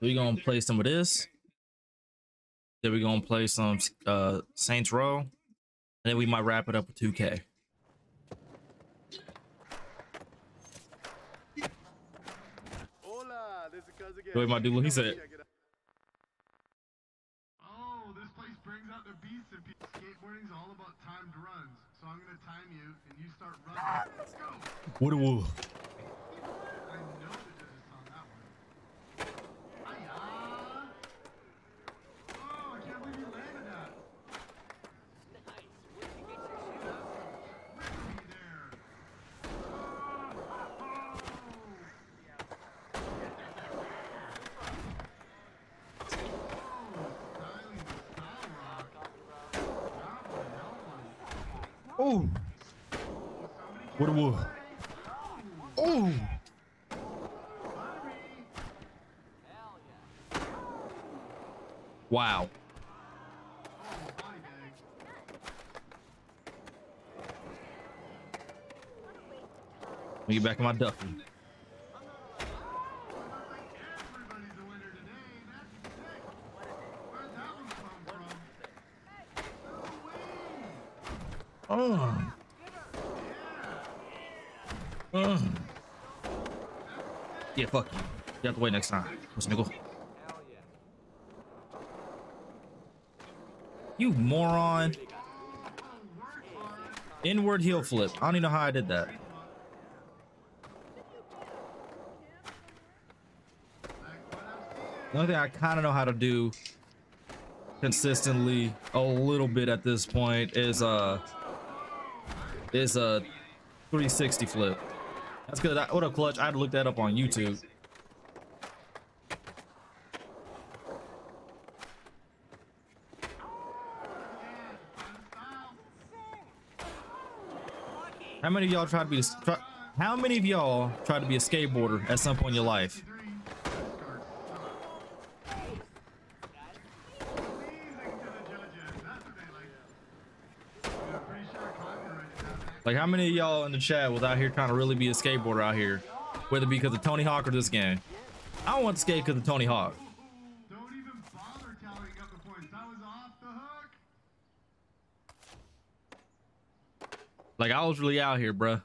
We're going to play some of this. Then we're going to play some Saints Row. And then we might wrap it up with 2K. The way my dude, he said. Oh, this place brings out the beast in people. Skateboarding's all about timed runs. So I'm going to time you and you start running. Let's go. What a woo. Oh, what a woo. Oh, wow. Let me get back in my duffy. Oh. Yeah, fuck you. Get out the way next time. Let's go. You moron. Inward heel flip. I don't even know how I did that. The only thing I kind of know how to do consistently a little bit at this point is a 360 flip. That's good. What a clutch. I had to look that up on YouTube. How many of y'all try to be how many of y'all try to be a skateboarder at some point in your life? Like, how many of y'all in the chat was out here trying to really be a skateboarder out here, whether it be because of Tony Hawk or this game? I don't want to skate because of Tony Hawk. Don't even bother tallying up the points. I was off the hook. Like, I was really out here, bruh.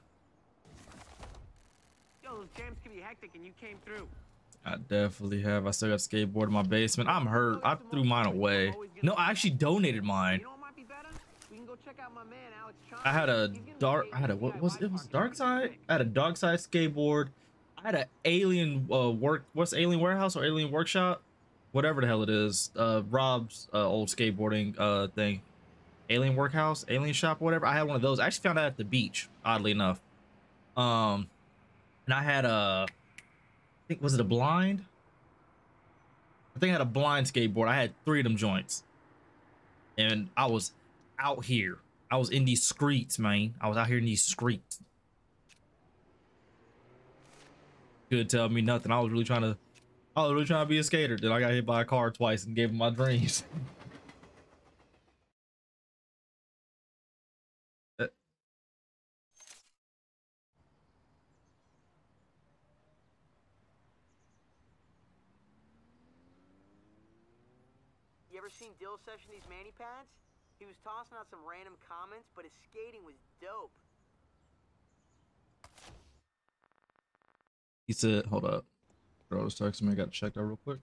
Yo, those jams can be hectic, and you came through. I definitely have. I still got a skateboard in my basement. I'm hurt. I threw mine away. No, I actually donated mine. I had a dark side. I had a dark side skateboard. I had an alien Alien Warehouse or Alien Workshop, whatever the hell it is. Rob's old skateboarding thing, Alien Workhouse, Alien Shop, whatever. I had one of those. I actually found out at the beach, oddly enough. And I had a, I think was it a blind? I think I had a blind skateboard. I had three of them joints, and I was out here. I was in these streets, man. I was out here in these streets. Couldn't tell me nothing. I was really trying to be a skater. Then I got hit by a car twice and gave him my dreams. You ever seen Dill session these mani pads? He was tossing out some random comments, but his skating was dope. He said, hold up. Bro was texting me. I got to check that real quick.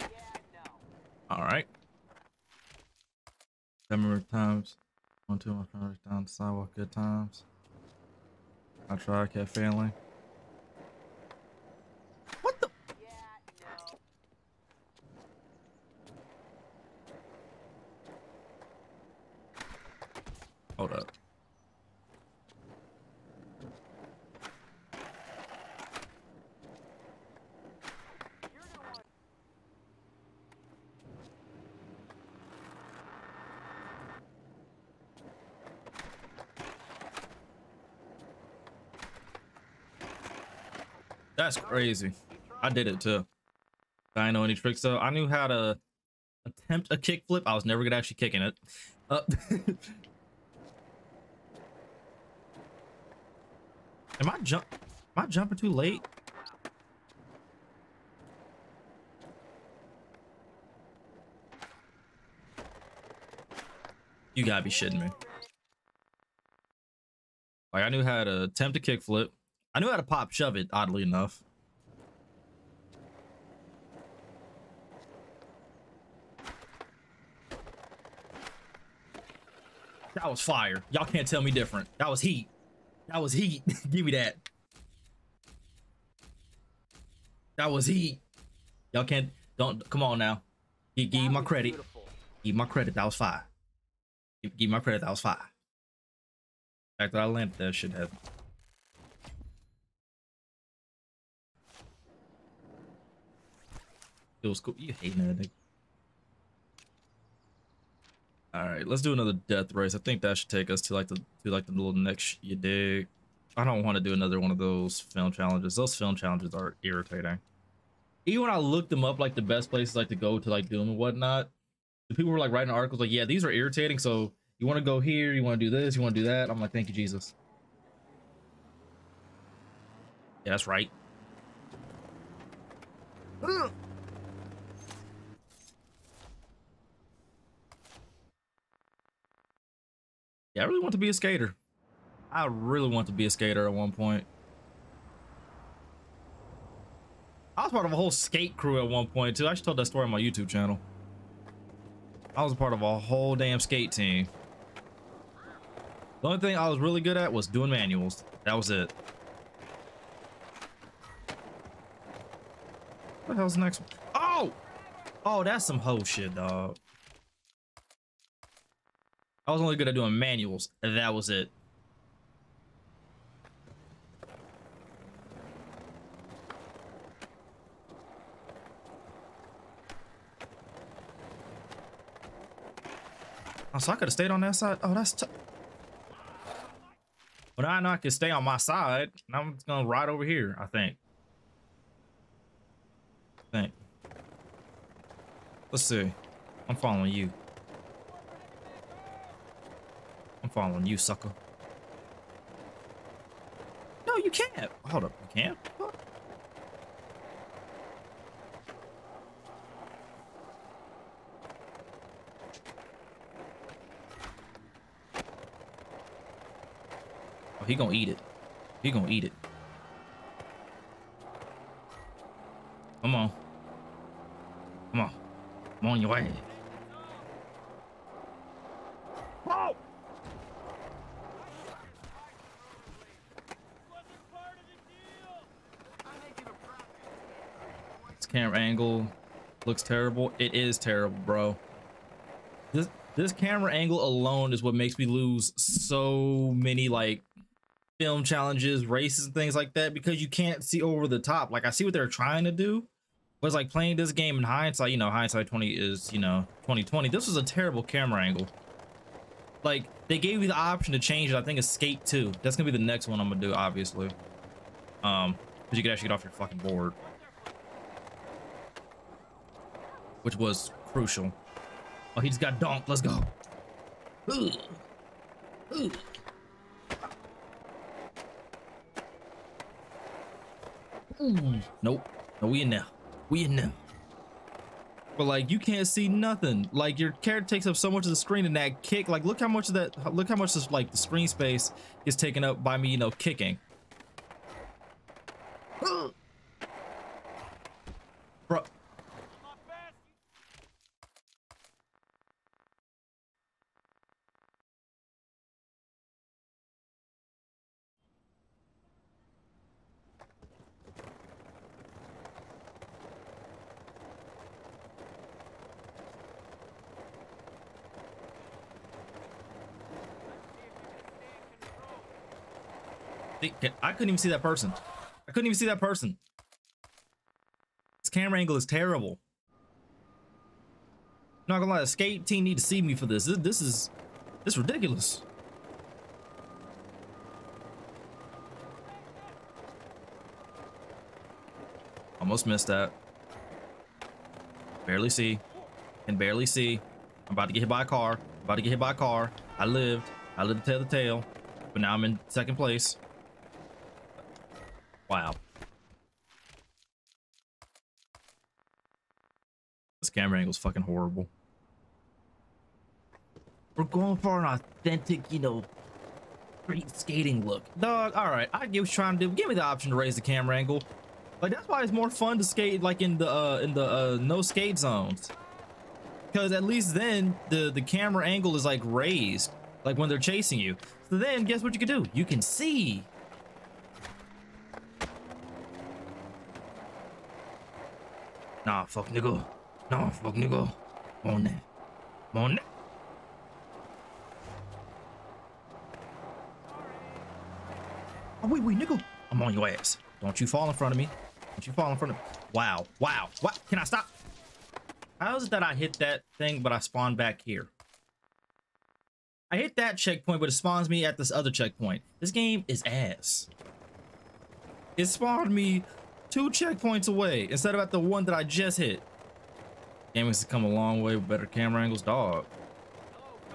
Yeah, no. All right. Number of times. 1, 2, my friends down the sidewalk. Good times. I tried, kept failing. What the? Yeah, no. Hold up. That's crazy. I did it too. I didn't know any tricks though. I knew how to Attempt a kickflip. I was never good at actually kicking it. Am I jumping too late? You gotta be shitting me. Like, I knew how to attempt a kickflip. I knew how to pop shove it, oddly enough. That was fire. Y'all can't tell me different. That was heat. That was heat. Give me that. That was heat. Y'all can't, don't, come on now. Give me my credit. Give me my credit. That was fire. Give me my credit. That was fire. The fact that I landed that shit happened. It was cool. You hating that nigga. All right, let's do another death race. I think that should take us to like the little next. You dig? I don't want to do another one of those film challenges. Those film challenges are irritating. Even when I looked them up, like the best places like to go to like do them and whatnot, the people were like writing articles like, yeah, these are irritating. So you want to go here, you want to do this, you want to do that. I'm like, thank you, Jesus. Yeah, that's right. Ugh. Yeah, I really want to be a skater. I really want to be a skater at one point. I was part of a whole skate crew at one point, too. I actually told that story on my YouTube channel. I was a part of a whole damn skate team. The only thing I was really good at was doing manuals. That was it. What the hell's the next one? Oh! Oh, that's some hoe shit, dog. I was only good at doing manuals, and that was it. Oh, so I could have stayed on that side. Oh, that's tough. But I know I can stay on my side, and I'm just gonna ride over here, I think. Let's see. I'm following you. I'm following you, sucker. No, you can't. Hold up, you can't. What? Oh, he gonna eat it. He gonna eat it. Come on. Come on. I'm on your way. Camera angle looks terrible. It is terrible, bro. This camera angle alone is what makes me lose so many like film challenges, races, and things like that, because you can't see over the top. Like, I see what they're trying to do, but it's like playing this game in hindsight, you know, hindsight 20 is, you know, 2020. This was a terrible camera angle. Like, they gave you the option to change it. I think it's Skate 2. That's gonna be the next one I'm gonna do, obviously. Because you could actually get off your fucking board, which was crucial. Oh, he just got dunked. Let's go. Ooh. Ooh. Ooh. Nope. No, we in now. We in now. But like, you can't see nothing. Like, your character takes up so much of the screen in that kick. Like, look how much of that. Look how much this, like, the screen space is taken up by me, you know, kicking. I couldn't even see that person. I couldn't even see that person. This camera angle is terrible. I'm not gonna lie, the skate team need to see me for this. This is ridiculous. Almost missed that. Barely see. Can barely see. I'm about to get hit by a car. I lived. I lived to tell the tale. But now I'm in second place. Wow. This camera angle's fucking horrible. We're going for an authentic, you know, street skating look. Dog, all right. I was trying to give me the option to raise the camera angle. Like, that's why it's more fun to skate like in the no skate zones. Because at least then the camera angle is like raised, like when they're chasing you. So then guess what you can do? You can see. Nah, fuck nigga. Nah, fuck nigga. Come on now. Oh, wait, nigga. I'm on your ass. Don't you fall in front of me. Wow. What? Can I stop? How is it that I hit that thing, but I spawned back here? I hit that checkpoint, but it spawns me at this other checkpoint. This game is ass. It spawned me 2 checkpoints away instead of at the one that I just hit. Game has come a long way with better camera angles, dog.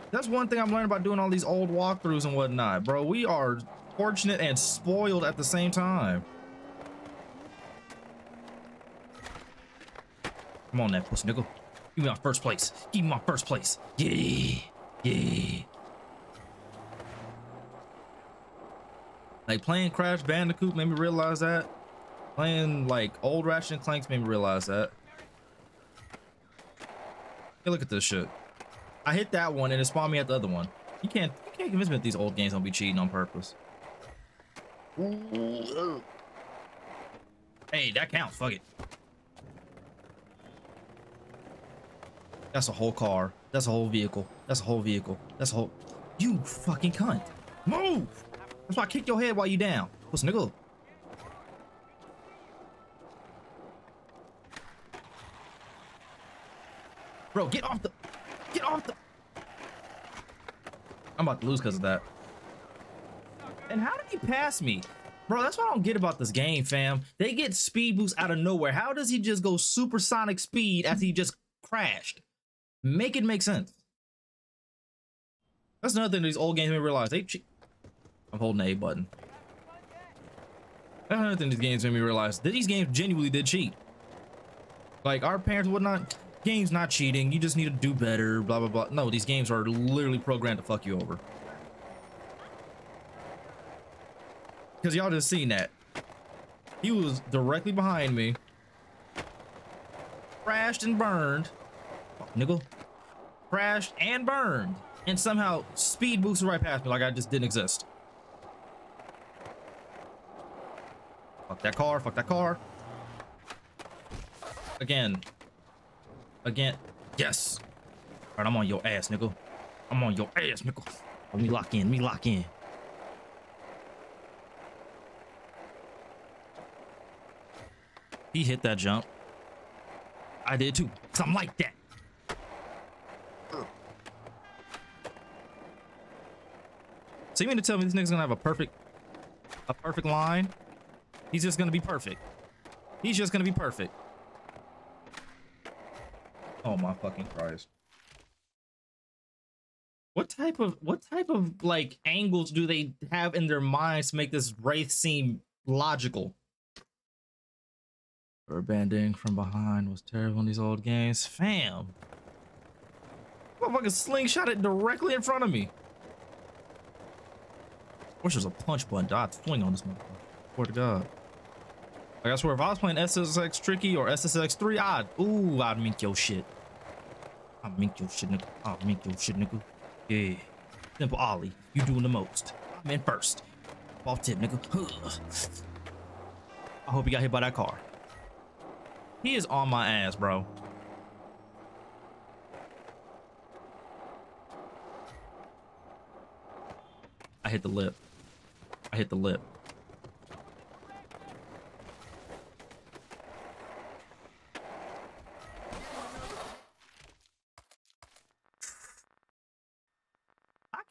That's one thing I'm learning about doing all these old walkthroughs and whatnot, bro. We are fortunate and spoiled at the same time. Come on, that pussy nigga. Give me my first place. Yeah. Like, playing Crash Bandicoot made me realize that. Playing, like, old Ratchet and Clanks made me realize that. Hey, look at this shit. I hit that one and it spawned me at the other one. You can't convince me that these old games don't be cheating on purpose. Hey, that counts. Fuck it. That's a whole car. That's a whole vehicle. You fucking cunt. Move! That's why I kick your head while you down. Pussy nigga. Bro, get off the. I'm about to lose because of that. And how did he pass me? Bro, that's what I don't get about this game, fam. They get speed boosts out of nowhere. How does he just go supersonic speed after he just crashed? Make it make sense. That's another thing these old games made me realize. They cheat. I'm holding the A button. That's another thing these games made me realize. That these games genuinely did cheat. Like, our parents would not. Games not cheating. You just need to do better. Blah, blah, blah. No, these games are literally programmed to fuck you over. Because y'all just seen that. He was directly behind me. Crashed and burned. Fuck, nigga. Crashed and burned. And somehow speed boosted right past me like I just didn't exist. Fuck that car. Again. Yes. All right, I'm on your ass, nigga. Let me lock in. He hit that jump. I did too. Cause I'm like that. So you mean to tell me this nigga's gonna have a perfect line? He's just gonna be perfect. Oh my fucking Christ. What type of like angles do they have in their minds to make this race seem logical? Banding from behind was terrible in these old games. Fam. Motherfucker slingshot it directly in front of me. I wish there was a punch button. I'd swing on this motherfucker. Swear to God. Like, I swear, if I was playing SSX Tricky or SSX 3, I'd mink your shit. I'll mink your shit, nigga. Yeah. Simple Ollie. You doing the most. I'm in first. Ball tip, nigga. I hope you got hit by that car. He is on my ass, bro. I hit the lip. I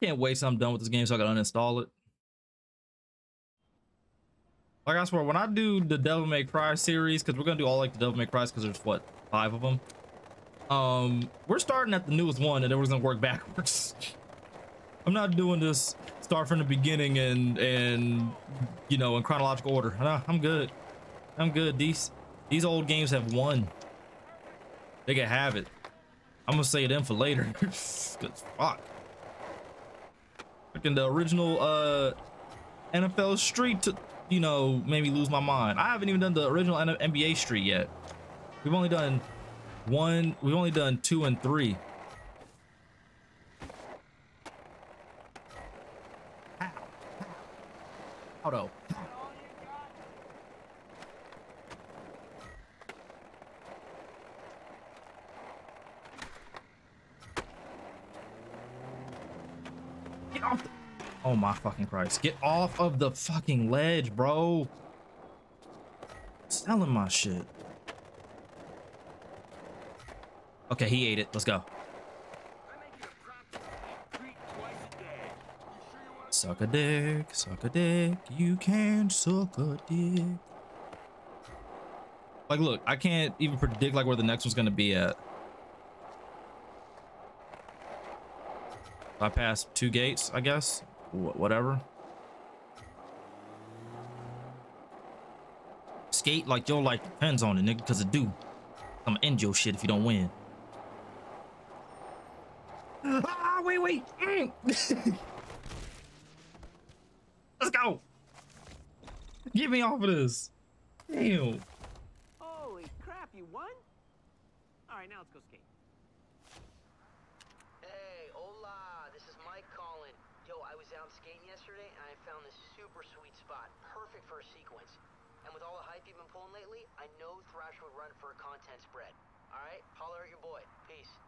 can't wait till I'm done with this game so I can uninstall it. Like, I swear, when I do the Devil May Cry series, because we're going to do all, like, the Devil May Cries, because there's, what, 5 of them? We're starting at the newest one and it wasn't work backwards. I'm not doing this start from the beginning and you know, in chronological order. Nah, I'm good. I'm good. These old games have won. They can have it. I'm gonna save them for later. Good fuck. Freaking the original NFL Street to, you know, made me lose my mind. I haven't even done the original NBA Street yet. We've only done one. We've only done 2 and 3. How though? Get off the— oh my fucking Christ. Get off of the fucking ledge, bro. Selling my shit. Okay, he ate it. Let's go. Suck a dick, you can suck a dick. Like, look, I can't even predict like where the next one's gonna be at. I passed 2 gates, I guess. Whatever. Skate like your life depends on it, nigga, because it do. I'm gonna end your shit if you don't win. Ah, wait, wait. Mm. Let's go. Get me off of this. Damn. Holy crap, you won? All right, now let's go skate. Hey, hola. This is Mike calling. Yo, I was out skating yesterday and I found this super sweet spot. Perfect for a sequence. And with all the hype you've been pulling lately, I know Thrash would run for a content spread. All right? Holler at your boy. Peace.